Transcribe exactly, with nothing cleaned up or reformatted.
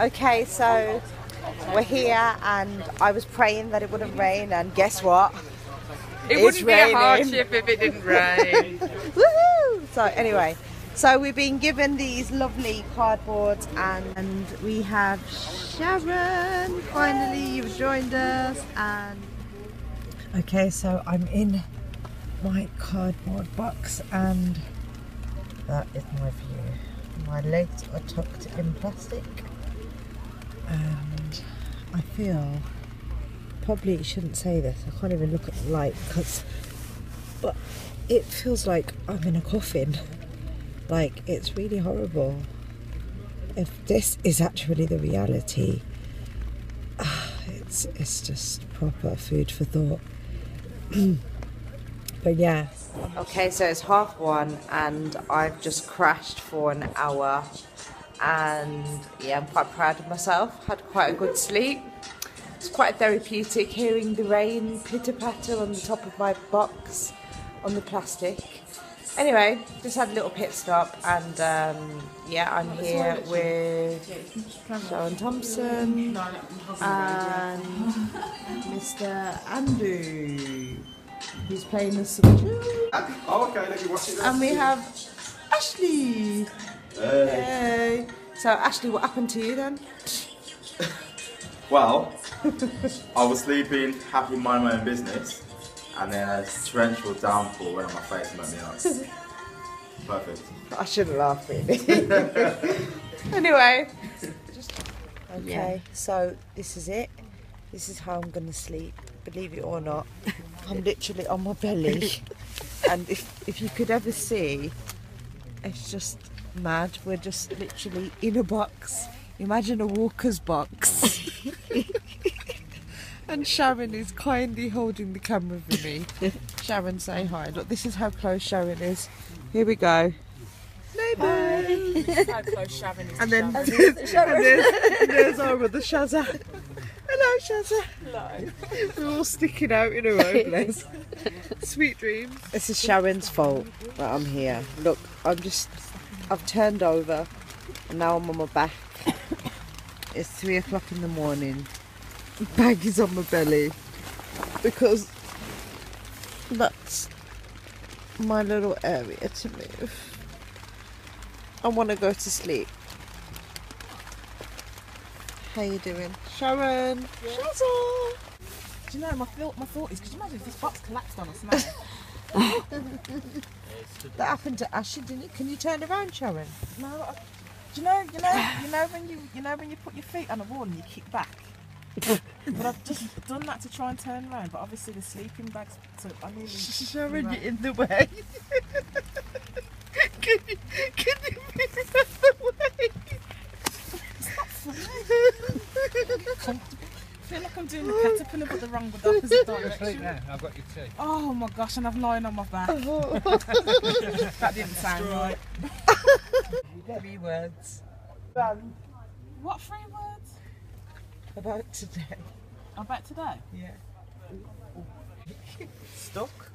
Okay, so we're here and I was praying that it wouldn't rain, and guess what? It it's wouldn't raining. Be a hardship if it didn't rain. Woohoo! So anyway, so we've been given these lovely cardboards, and, and we have Sharon. Finally, you've joined us. And okay, so I'm in my cardboard box, and that is my view. My legs are tucked in plastic, and I feel probably shouldn't say this. I can't even look at the light, cause, but it feels like I'm in a coffin. Like, it's really horrible. If this is actually the reality, uh, it's it's just proper food for thought. But yeah. Okay, so it's half one, and I've just crashed for an hour, and yeah, I'm quite proud of myself. Had quite a good sleep. It's quite therapeutic hearing the rain pitter-patter on the top of my box on the plastic. Anyway, just had a little pit stop, and um, yeah, I'm here with Sharon Thompson and Mister Andrew, who's playing the song. Oh, okay, let me watch it. And we have Ashley. Hey. Hey. So Ashley, what happened to you then? Well, I was sleeping, happy, mind my own business, and then a torrential downpour went on my face and made me laugh. Perfect. I shouldn't laugh, really. Anyway. Okay, so this is it. This is how I'm going to sleep, believe it or not. I'm literally on my belly. And if, if you could ever see, it's just mad. We're just literally in a box. Imagine a Walker's box. And Sharon is kindly holding the camera for me. Sharon, say hi. Look, this is how close Sharon is. Here we go. Bye bye. Hi. How close Sharon is. And then Sharon. And there's, and there's, and there's our other Shazza. Hello, Shazza. Hello. We're all sticking out in our own place. Sweet dreams. This is Sharon's fault that I'm here. Look, I'm just, I've turned over, and now I'm on my back. It's three o'clock in the morning. Bag is on my belly because that's my little area to move. I want to go to sleep. How you doing, Sharon? Yeah. Shazza. Do you know my thought? My thought is, could you imagine if this box collapsed on us? That happened to Ashley, didn't it? Can you turn around, Sharon? No. I, do you know? You know? You know when you you know when you put your feet on a wall and you kick back. But I've just done that to try and turn around, but obviously the sleeping bags, so I nearly Sharon, you're in the way. Can you can you move out the way? It's not funny. I feel like I'm doing the caterpillar but the wrong but the opposite direction. Now. I've got your tea. Oh my gosh, and I'm lying on my back. That didn't sound right. Three words. Um, what three words? About today. About today? Yeah. Stuck?